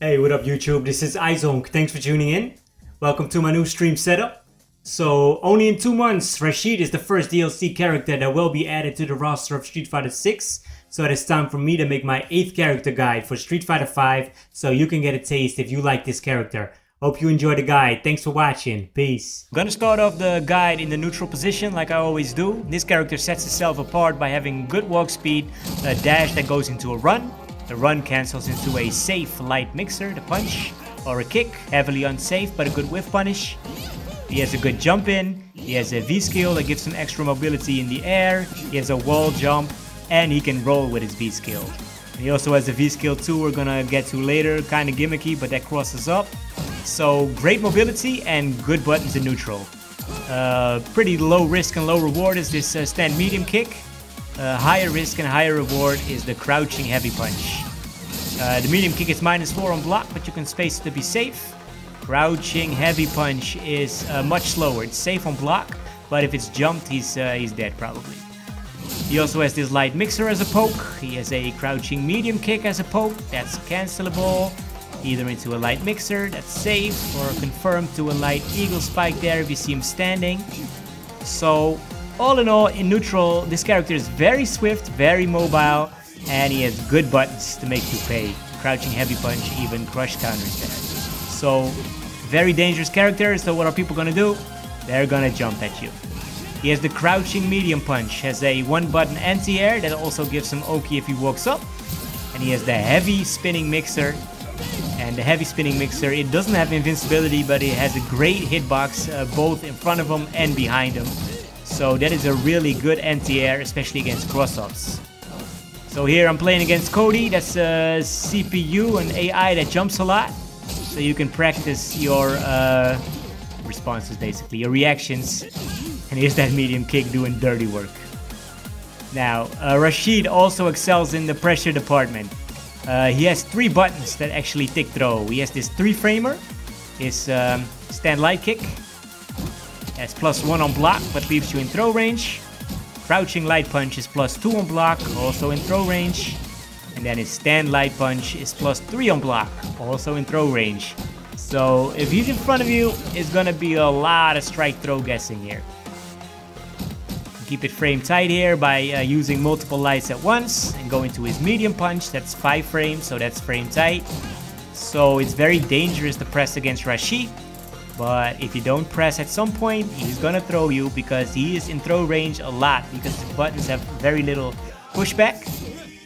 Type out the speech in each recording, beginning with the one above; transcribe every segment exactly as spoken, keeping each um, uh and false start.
Hey, what up YouTube? This is iZonk. Thanks for tuning in. Welcome to my new stream setup. So, only in two months, Rashid is the first D L C character that will be added to the roster of Street Fighter six. So it is time for me to make my eighth character guide for Street Fighter five, so you can get a taste if you like this character. Hope you enjoy the guide. Thanks for watching. Peace. I'm gonna start off the guide in the neutral position like I always do. This character sets itself apart by having good walk speed, a dash that goes into a run. The run cancels into a safe light mixer, the punch, or a kick, heavily unsafe but a good whiff punish. He has a good jump in. He has a V skill that gives him extra mobility in the air. He has a wall jump, and he can roll with his V skill. He also has a V skill too we're gonna get to later, kinda gimmicky, but that crosses up. So great mobility and good buttons in neutral. Uh, pretty low risk and low reward is this uh, stand medium kick. Uh, higher risk and higher reward is the crouching heavy punch. Uh, the medium kick is minus four on block, but you can space it to be safe. Crouching heavy punch is uh, much slower. It's safe on block, but if it's jumped, he's, uh, he's dead probably. He also has this light mixer as a poke. He has a crouching medium kick as a poke. That's cancelable. Either into a light mixer, that's safe, or confirmed to a light eagle spike there if you see him standing. So, all in all, in neutral, this character is very swift, very mobile, and he has good buttons to make you pay. Crouching heavy punch, even crush counters there. So, very dangerous character, so what are people gonna do? They're gonna jump at you. He has the crouching medium punch, has a one button anti-air that also gives him Oki if he walks up. And he has the heavy spinning mixer. And the heavy spinning mixer, it doesn't have invincibility, but it has a great hitbox uh, both in front of him and behind him. So that is a really good anti-air, especially against cross-ups. So here I'm playing against Cody. That's a C P U, an A I that jumps a lot. So you can practice your uh, responses basically, your reactions. And here's that medium kick doing dirty work. Now, uh, Rashid also excels in the pressure department. Uh, he has three buttons that actually tick throw. He has this three-framer, his um, stand light kick. That's plus one on block, but leaves you in throw range. Crouching light punch is plus two on block, also in throw range. And then his stand light punch is plus three on block, also in throw range. So if he's in front of you, it's gonna be a lot of strike throw guessing here. Keep it frame tight here by uh, using multiple lights at once and go into his medium punch. That's five frames, so that's frame tight. So it's very dangerous to press against Rashid. But if you don't press at some point, he's gonna throw you because he is in throw range a lot because the buttons have very little pushback,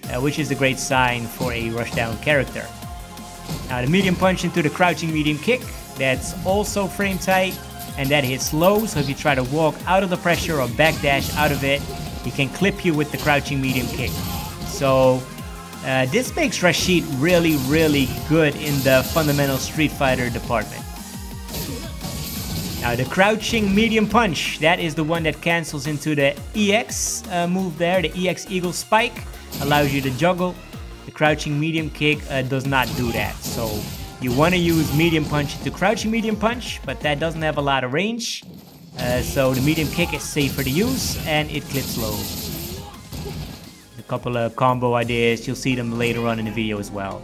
uh, which is a great sign for a rushdown character. Now the medium punch into the crouching medium kick, that's also frame tight, and that hits low, so if you try to walk out of the pressure or backdash out of it, he can clip you with the crouching medium kick. So uh, this makes Rashid really, really good in the fundamental Street Fighter department. Now the crouching medium punch, that is the one that cancels into the E X uh, move there, the E X eagle spike, allows you to juggle. The crouching medium kick uh, does not do that, so you want to use medium punch to crouching medium punch, but that doesn't have a lot of range, uh, so the medium kick is safer to use and it clips low. A couple of combo ideas, you'll see them later on in the video as well.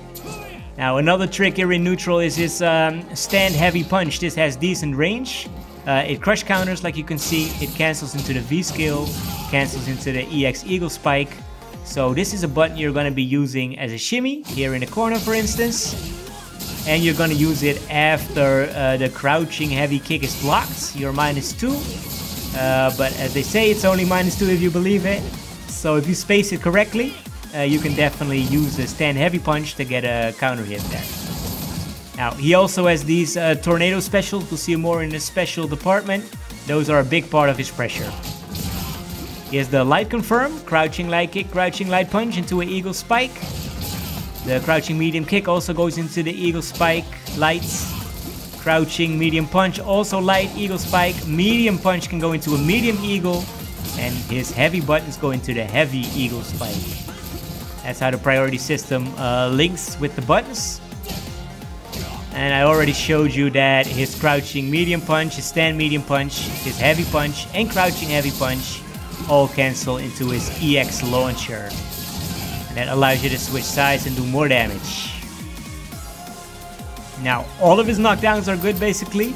Now another trick here in neutral is this um, stand heavy punch. This has decent range. Uh, it crush counters like you can see. It cancels into the V skill, cancels into the E X eagle spike. So this is a button you're going to be using as a shimmy here in the corner for instance. And you're going to use it after uh, the crouching heavy kick is blocked. You're minus two. Uh, but as they say, it's only minus two if you believe it. So if you space it correctly, Uh, you can definitely use the stand heavy punch to get a counter hit there. Now, he also has these uh, tornado specials. We'll see more in the special department. Those are a big part of his pressure. He has the light confirm, crouching light kick, crouching light punch into an eagle spike. The crouching medium kick also goes into the eagle spike, lights. Crouching medium punch, also light, eagle spike. Medium punch can go into a medium eagle. And his heavy buttons go into the heavy eagle spike. That's how the priority system uh, links with the buttons. And I already showed you that his crouching medium punch, his stand medium punch, his heavy punch, and crouching heavy punch all cancel into his E X launcher. And that allows you to switch sides and do more damage. Now, all of his knockdowns are good, basically.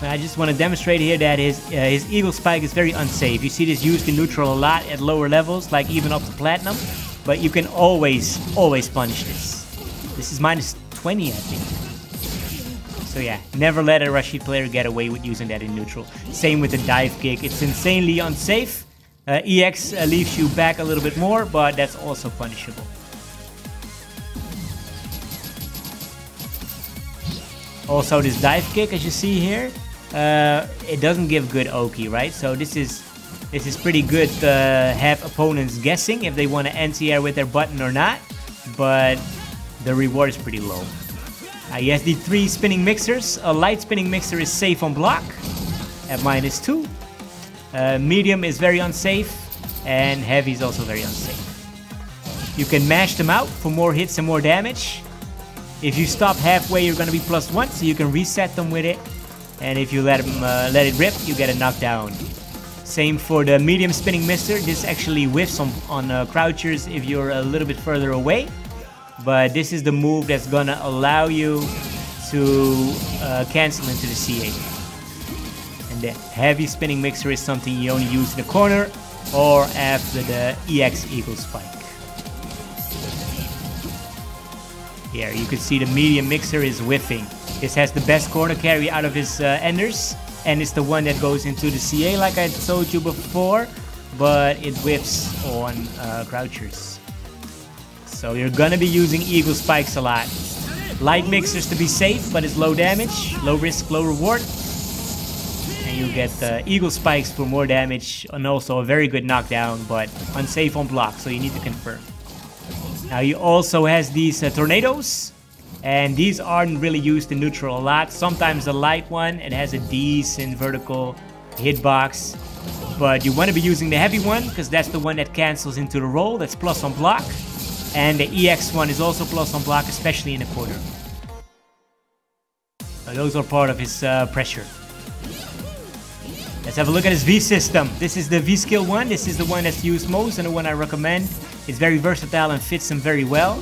But I just want to demonstrate here that his, uh, his Eagle Spike is very unsafe. You see this used in neutral a lot at lower levels, like even up to Platinum. But you can always, always punish this. This is minus twenty, I think. So yeah, never let a Rashid player get away with using that in neutral. Same with the dive kick. It's insanely unsafe. Uh, E X uh, leaves you back a little bit more, but that's also punishable. Also, this dive kick, as you see here, uh, it doesn't give good Oki, right? So this is this is pretty good to uh, have opponents guessing if they want to anti-air with their button or not, but the reward is pretty low. Uh, he has the three spinning mixers. A light spinning mixer is safe on block at minus two. Uh, medium is very unsafe, and heavy is also very unsafe. You can mash them out for more hits and more damage. If you stop halfway, you're going to be plus one, so you can reset them with it. And if you let them uh, let it rip, you get a knockdown. Same for the medium spinning mister. This actually whiffs on, on uh, crouchers if you're a little bit further away. But this is the move that's going to allow you to uh, cancel into the C eight. The heavy spinning mixer is something you only use in the corner or after the E X Eagle Spike. Here you can see the medium mixer is whiffing. This has the best corner carry out of his uh, enders, and it's the one that goes into the C A like I told you before, but it whiffs on uh, crouchers. So you're gonna be using Eagle Spikes a lot. Light mixers to be safe, but it's low damage, low risk, low reward. You get uh, Eagle Spikes for more damage and also a very good knockdown, but unsafe on block, so you need to confirm. Now he also has these uh, tornadoes, and these aren't really used in neutral a lot. Sometimes the light one, it has a decent vertical hitbox, but you want to be using the heavy one because that's the one that cancels into the roll, that's plus on block, and the E X one is also plus on block, especially in the corner. So those are part of his uh, pressure. Let's have a look at his V system. This is the V skill one. This is the one that's used most and the one I recommend. It's very versatile and fits him very well.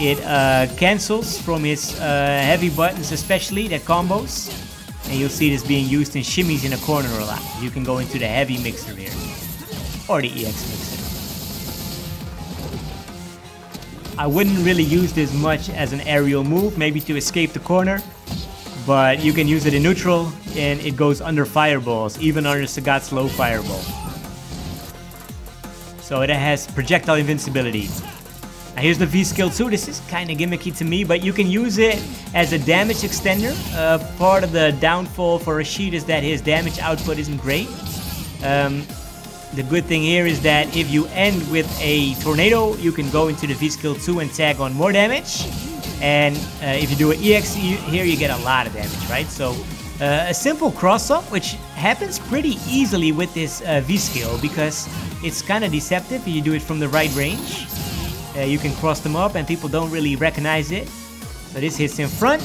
It uh, cancels from his uh, heavy buttons, especially that combos. And you'll see this being used in shimmies in a corner a lot. You can go into the heavy mixer here, or the E X mixer. I wouldn't really use this much as an aerial move, maybe to escape the corner. But you can use it in neutral, and it goes under fireballs, even under Sagat's low fireball. So it has projectile invincibility. Now here's the V skill too. This is kind of gimmicky to me, but you can use it as a damage extender. Uh, part of the downfall for Rashid is that his damage output isn't great. Um, the good thing here is that if you end with a tornado, you can go into the V skill two and tag on more damage. And uh, if you do an E X here, you get a lot of damage, right? So uh, a simple cross-up, which happens pretty easily with this uh, V-skill because it's kind of deceptive. You do it from the right range. Uh, you can cross them up and people don't really recognize it. So this hits in front,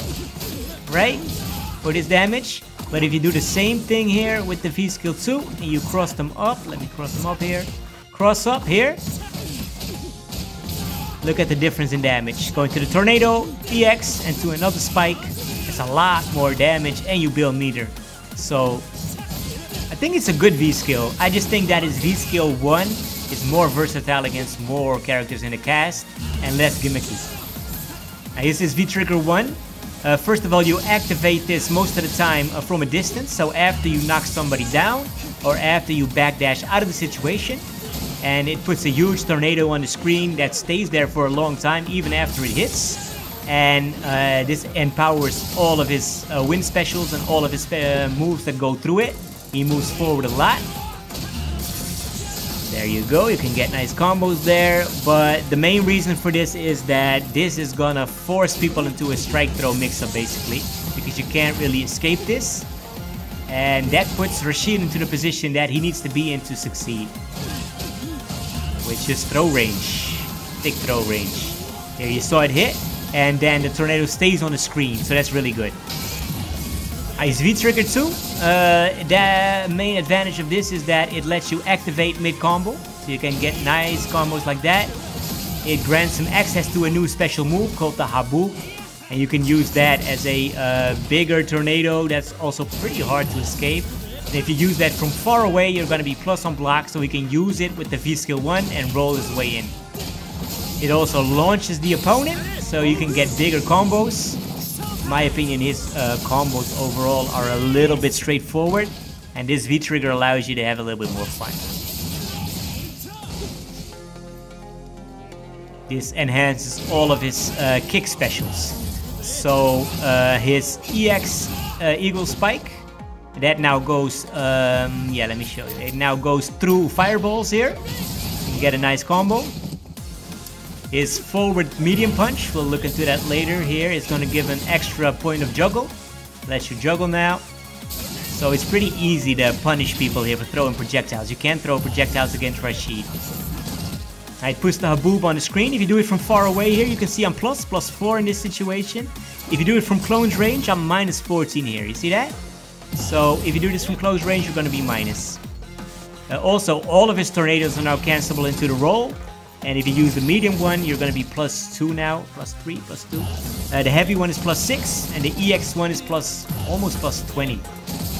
right, for this damage. But if you do the same thing here with the V-skill two and you cross them up, let me cross them up here, cross up here. Look at the difference in damage. Going to the tornado, E X, and to another spike. It's a lot more damage, and you build meter. So, I think it's a good V-skill. I just think that his V-skill one is more versatile against more characters in the cast, and less gimmicky. Now here's this V-trigger one. Uh, first of all, you activate this most of the time uh, from a distance. So after you knock somebody down, or after you backdash out of the situation, and it puts a huge tornado on the screen that stays there for a long time, even after it hits. And uh, this empowers all of his uh, wind specials and all of his uh, moves that go through it. He moves forward a lot. There you go, you can get nice combos there. But the main reason for this is that this is gonna force people into a strike throw mix-up, basically, because you can't really escape this. And that puts Rashid into the position that he needs to be in to succeed, which is throw range, thick throw range. There, you saw it hit, and then the tornado stays on the screen, so that's really good. Ice V-Trigger two, uh, the main advantage of this is that it lets you activate mid-combo, so you can get nice combos like that. it grants him access to a new special move called the Habu, and you can use that as a uh, bigger tornado that's also pretty hard to escape. And if you use that from far away, you're going to be plus on block, so he can use it with the V skill one and roll his way in. It also launches the opponent, so you can get bigger combos. In my opinion, his uh, combos overall are a little bit straightforward, and this V trigger allows you to have a little bit more fun. This enhances all of his uh, kick specials. So uh, his E X uh, Eagle Spike, that now goes, um, yeah, let me show you. It now goes through fireballs here. You get a nice combo. His forward medium punch, we'll look into that later here. It's going to give an extra point of juggle. Lets you juggle now. So it's pretty easy to punish people here for throwing projectiles. You can't throw projectiles against Rashid. Alright, push the Haboob on the screen. If you do it from far away here, you can see I'm plus, plus four in this situation. If you do it from close range, I'm minus fourteen here. You see that? So if you do this from close range, you're going to be minus. Uh, also, all of his tornadoes are now cancelable into the roll. And if you use the medium one, you're going to be plus two now. Plus three, plus two. Uh, the heavy one is plus six, and the E X one is plus almost plus twenty.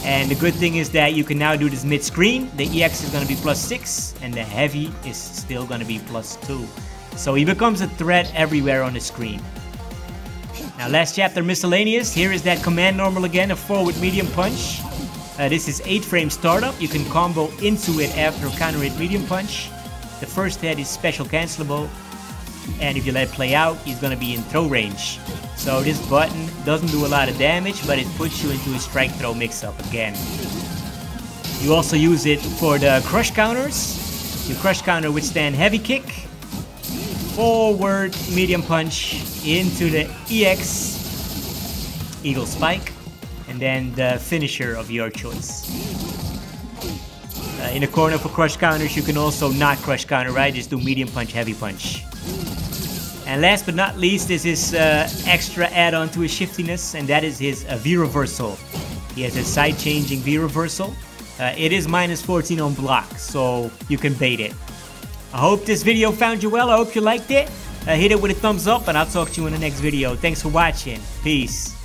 And the good thing is that you can now do this mid-screen. The E X is going to be plus six, and the heavy is still going to be plus two. So he becomes a threat everywhere on the screen. Now, last chapter, miscellaneous. Here is that command normal again, a forward medium punch. Uh, this is eight frame startup. You can combo into it after counter hit medium punch. The first hit is special cancelable. And if you let it play out, he's going to be in throw range. So this button doesn't do a lot of damage, but it puts you into a strike throw mix-up again. You also use it for the crush counters. Your crush counter would stand heavy kick, forward medium punch into the E X, Eagle Spike, and then the finisher of your choice. Uh, in the corner for crush counters, you can also not crush counter, right? Just do medium punch, heavy punch. And last but not least is his uh, extra add-on to his shiftiness, and that is his uh, V reversal. He has a side-changing V reversal. Uh, it is minus fourteen on block, so you can bait it. I hope this video found you well. I hope you liked it. Uh, hit it with a thumbs up, and I'll talk to you in the next video. Thanks for watching. Peace.